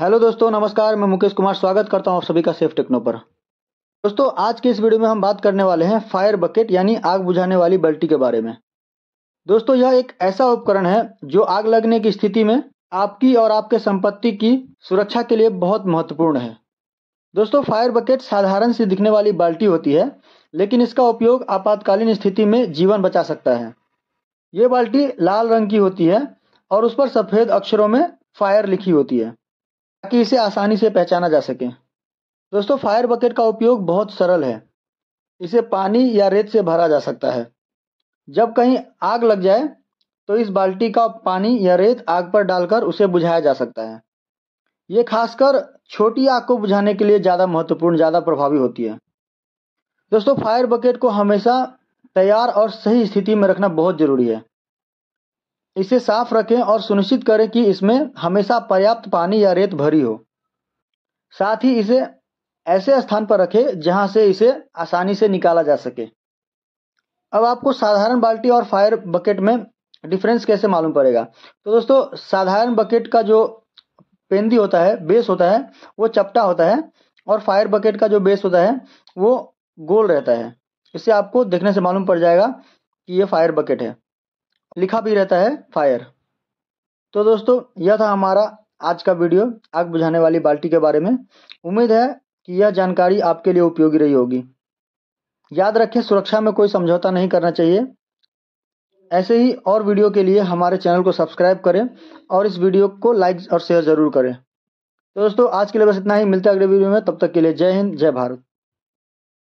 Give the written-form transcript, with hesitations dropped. Hello दोस्तों, नमस्कार। मैं मुकेश कुमार स्वागत करता हूं आप सभी का सेफ टेक्नो पर। दोस्तों, आज की इस वीडियो में हम बात करने वाले हैं फायर बकेट यानी आग बुझाने वाली बाल्टी के बारे में। दोस्तों, यह एक ऐसा उपकरण है जो आग लगने की स्थिति में आपकी और आपके संपत्ति की सुरक्षा के लिए बहुत महत्वपूर्ण है। दोस्तों, फायर बकेट साधारण सी दिखने वाली बाल्टी होती है, लेकिन इसका उपयोग आपातकालीन स्थिति में जीवन बचा सकता है। ये बाल्टी लाल रंग की होती है और उस पर सफ़ेद अक्षरों में फायर लिखी होती है ताकि इसे आसानी से पहचाना जा सके। दोस्तों, फायर बकेट का उपयोग बहुत सरल है। इसे पानी या रेत से भरा जा सकता है। जब कहीं आग लग जाए तो इस बाल्टी का पानी या रेत आग पर डालकर उसे बुझाया जा सकता है। ये खासकर छोटी आग को बुझाने के लिए ज़्यादा महत्वपूर्ण, ज़्यादा प्रभावी होती है। दोस्तों, फायर बकेट को हमेशा तैयार और सही स्थिति में रखना बहुत ज़रूरी है। इसे साफ रखें और सुनिश्चित करें कि इसमें हमेशा पर्याप्त पानी या रेत भरी हो। साथ ही इसे ऐसे स्थान पर रखें जहां से इसे आसानी से निकाला जा सके। अब आपको साधारण बाल्टी और फायर बकेट में डिफरेंस कैसे मालूम पड़ेगा? तो दोस्तों, साधारण बकेट का जो पेंदी होता है, बेस होता है, वो चपटा होता है और फायर बकेट का जो बेस होता है वो गोल रहता है। इससे आपको देखने से मालूम पड़ जाएगा कि ये फायर बकेट है। लिखा भी रहता है फायर। तो दोस्तों, यह था हमारा आज का वीडियो आग बुझाने वाली बाल्टी के बारे में। उम्मीद है कि यह जानकारी आपके लिए उपयोगी रही होगी। याद रखें, सुरक्षा में कोई समझौता नहीं करना चाहिए। ऐसे ही और वीडियो के लिए हमारे चैनल को सब्सक्राइब करें और इस वीडियो को लाइक और शेयर ज़रूर करें। तो दोस्तों, आज के लिए बस इतना ही। मिलते हैं अगले वीडियो में। तब तक के लिए जय हिंद, जय भारत।